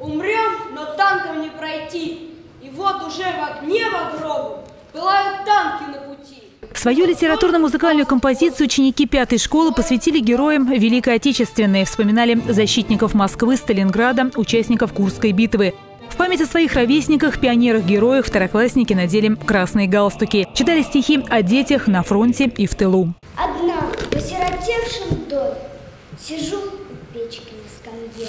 Умрем, но танком не пройти. И вот уже в огне багровом пылают танки на пути. Свою литературно-музыкальную композицию ученики 5-й школы посвятили героям Великой Отечественной. Вспоминали защитников Москвы, Сталинграда, участников Курской битвы. В память о своих ровесниках, пионерах-героях, второклассники надели красные галстуки. Читали стихи о детях на фронте и в тылу. Одна в осиротевшем доме сижу у печки на скамье.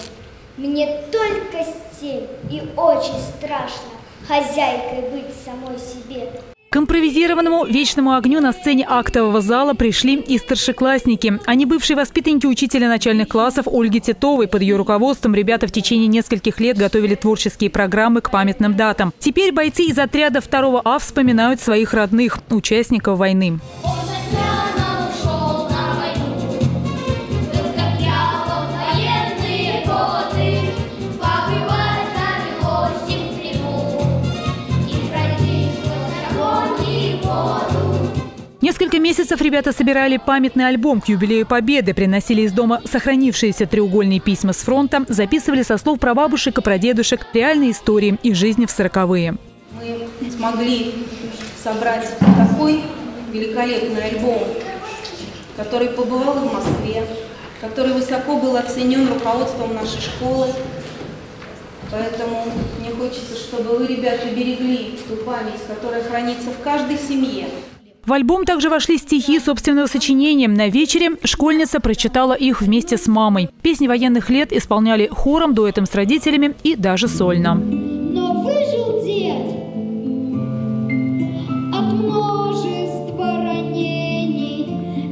Мне только стень и очень страшно хозяйкой быть самой себе. К импровизированному «Вечному огню» на сцене актового зала пришли и старшеклассники. Они бывшие воспитанники учителя начальных классов Ольги Титовой. Под ее руководством ребята в течение нескольких лет готовили творческие программы к памятным датам. Теперь бойцы из отряда 2А вспоминают своих родных, участников войны. Несколько месяцев ребята собирали памятный альбом к юбилею Победы, приносили из дома сохранившиеся треугольные письма с фронта, записывали со слов прабабушек и прадедушек реальные истории их жизни в 40-е. Мы смогли собрать такой великолепный альбом, который побывал в Москве, который высоко был оценен руководством нашей школы. Поэтому мне хочется, чтобы вы, ребята, берегли ту память, которая хранится в каждой семье. В альбом также вошли стихи собственного сочинения. На вечере школьница прочитала их вместе с мамой. Песни военных лет исполняли хором, дуэтом с родителями и даже сольно. Но выжил дед от множества ранений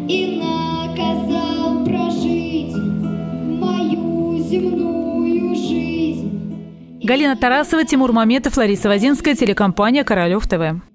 и наказал прожить мою земную жизнь. Галина Тарасова, Тимур Маметов, Лариса Возинская, телекомпания «Королев-ТВ».